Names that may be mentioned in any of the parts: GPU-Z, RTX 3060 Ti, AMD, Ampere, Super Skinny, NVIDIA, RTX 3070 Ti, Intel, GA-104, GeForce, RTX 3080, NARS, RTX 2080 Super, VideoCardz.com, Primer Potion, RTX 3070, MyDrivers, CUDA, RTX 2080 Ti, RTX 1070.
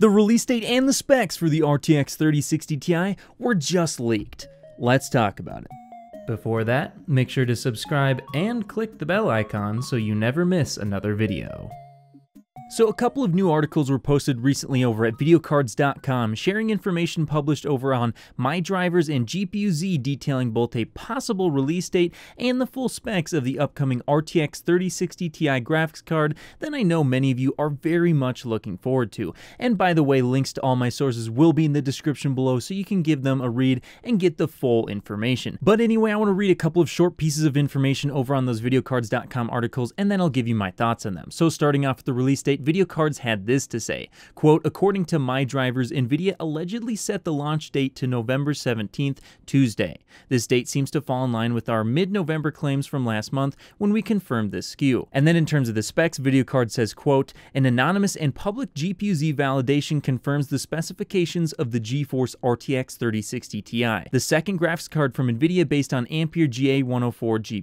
The release date and the specs for the RTX 3060 Ti were just leaked. Let's talk about it. Before that, make sure to subscribe and click the bell icon so you never miss another video. So a couple of new articles were posted recently over at VideoCardz.com sharing information published over on MyDrivers and GPU-Z detailing both a possible release date and the full specs of the upcoming RTX 3060 Ti graphics card that I know many of you are very much looking forward to. And by the way, links to all my sources will be in the description below so you can give them a read and get the full information. But anyway, I want to read a couple of short pieces of information over on those VideoCardz.com articles and then I'll give you my thoughts on them. So starting off with the release date, VideoCardz had this to say, quote, according to MyDrivers, NVIDIA allegedly set the launch date to November 17th, Tuesday. This date seems to fall in line with our mid-November claims from last month when we confirmed this skew. And then in terms of the specs, VideoCardz says, quote, an anonymous and public GPU-Z validation confirms the specifications of the GeForce RTX 3060 Ti, the second graphics card from NVIDIA based on Ampere GA-104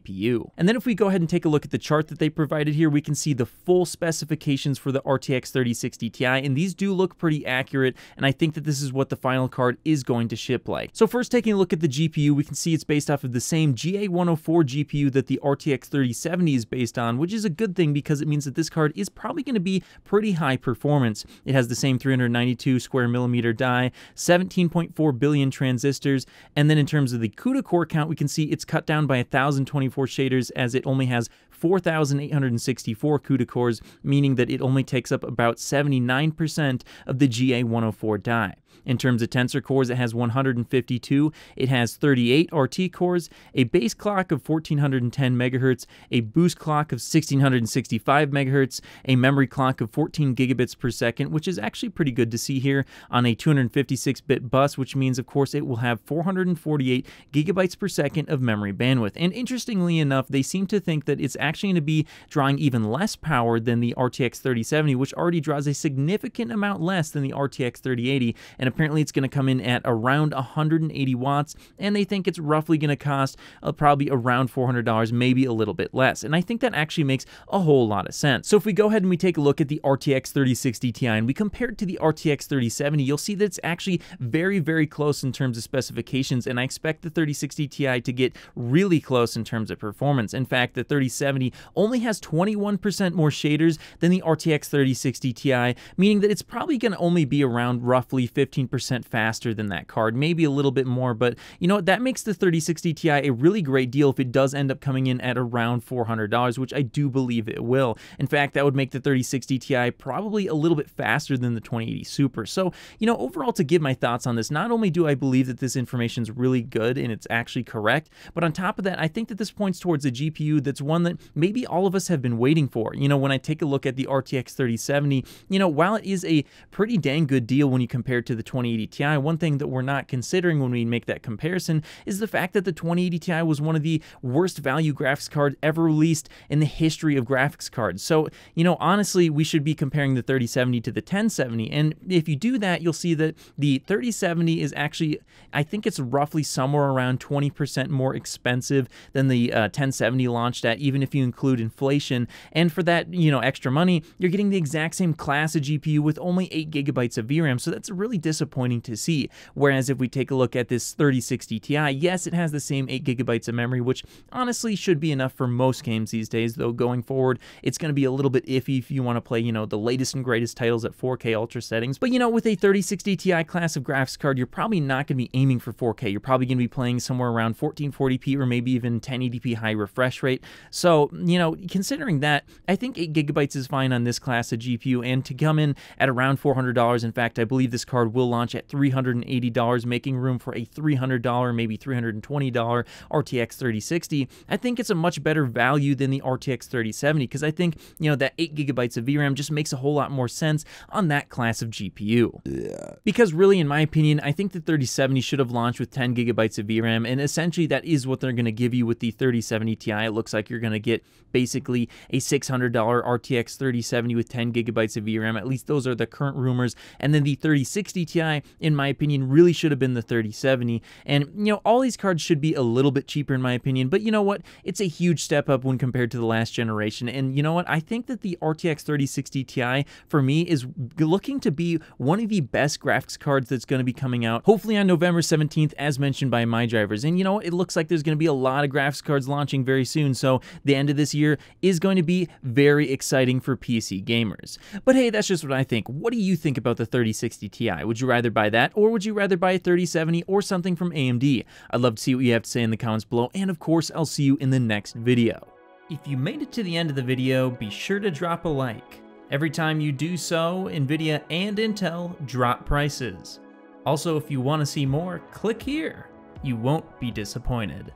GPU. And then if we go ahead and take a look at the chart that they provided here, we can see the full specifications for the RTX 3060 Ti, and these do look pretty accurate, and I think that this is what the final card is going to ship like. So first, taking a look at the GPU, we can see it's based off of the same GA-104 GPU that the RTX 3070 is based on, which is a good thing because it means that this card is probably going to be pretty high performance. It has the same 392 square millimeter die, 17.4 billion transistors, and then in terms of the CUDA core count, we can see it's cut down by 1,024 shaders as it only has 4,864 CUDA cores, meaning that it only takes up about 79% of the GA-104 die. In terms of tensor cores, it has 152, it has 38 RT cores, a base clock of 1410 MHz, a boost clock of 1665 MHz, a memory clock of 14 gigabits per second, which is actually pretty good to see here on a 256-bit bus, which means, of course, it will have 448 gigabytes per second of memory bandwidth. And interestingly enough, they seem to think that it's actually going to be drawing even less power than the RTX 3070, which already draws a significant amount less than the RTX 3080, and apparently it's going to come in at around 180 watts, and they think it's roughly going to cost probably around $400, maybe a little bit less. And I think that actually makes a whole lot of sense. So if we go ahead and we take a look at the RTX 3060 Ti and we compare it to the RTX 3070, you'll see that it's actually very, very close in terms of specifications, and I expect the 3060 Ti to get really close in terms of performance. In fact, the 3070 only has 21% more shaders than the RTX 3060 Ti, meaning that it's probably going to only be around roughly 15% faster than that card, maybe a little bit more, but you know what, that makes the 3060 Ti a really great deal if it does end up coming in at around $400, which I do believe it will. In fact, that would make the 3060 Ti probably a little bit faster than the 2080 Super. So, you know, overall, to give my thoughts on this, not only do I believe that this information is really good and it's actually correct, but on top of that, I think that this points towards a GPU that's one that maybe all of us have been waiting for. You know, when I take a look at the RTX 3070, you know, while it is a pretty dang good deal when you compare it to the 2080 Ti, one thing that we're not considering when we make that comparison is the fact that the 2080 Ti was one of the worst value graphics cards ever released in the history of graphics cards. So, you know, honestly, we should be comparing the 3070 to the 1070, and if you do that, you'll see that the 3070 is actually, I think it's roughly somewhere around 20% more expensive than the 1070 launched at, even if you include inflation, and for that, you know, extra money, you're getting the exact same class of GPU with only 8 gigabytes of VRAM, so that's really disappointing to see. Whereas if we take a look at this 3060 Ti, yes, it has the same 8 gigabytes of memory, which honestly should be enough for most games these days, though going forward, it's going to be a little bit iffy if you want to play, you know, the latest and greatest titles at 4K Ultra settings. But, you know, with a 3060 Ti class of graphics card, you're probably not going to be aiming for 4K. You're probably going to be playing somewhere around 1440p or maybe even 1080p high refresh rate. So, you know, considering that, I think 8 gigabytes is fine on this class of GPU, and to come in at around $400, in fact, I believe this card will launch at $380, making room for a $300, maybe $320 RTX 3060. I think it's a much better value than the RTX 3070 because I think, you know, that 8 gigabytes of VRAM just makes a whole lot more sense on that class of GPU. Yeah. Because really, in my opinion, I think the 3070 should have launched with 10 gigabytes of VRAM, and essentially that is what they're going to give you with the 3070 Ti. It looks like you're going to get basically a $600 RTX 3070 with 10 gigabytes of VRAM. At least those are the current rumors. And then the 3060 Ti, in my opinion, really should have been the 3070. And, you know, all these cards should be a little bit cheaper in my opinion, but you know what? It's a huge step up when compared to the last generation. And you know what? I think that the RTX 3060 Ti, for me, is looking to be one of the best graphics cards that's going to be coming out, hopefully on November 17th, as mentioned by MyDrivers. And you know, it looks like there's going to be a lot of graphics cards launching very soon, so the end of this year is going to be very exciting for PC gamers. But hey, that's just what I think. What do you think about the 3060 Ti? Would you rather buy that, or would you rather buy a 3070 or something from AMD? I'd love to see what you have to say in the comments below, and of course, I'll see you in the next video. If you made it to the end of the video, be sure to drop a like. Every time you do so, NVIDIA and Intel drop prices. Also, if you want to see more, click here. You won't be disappointed.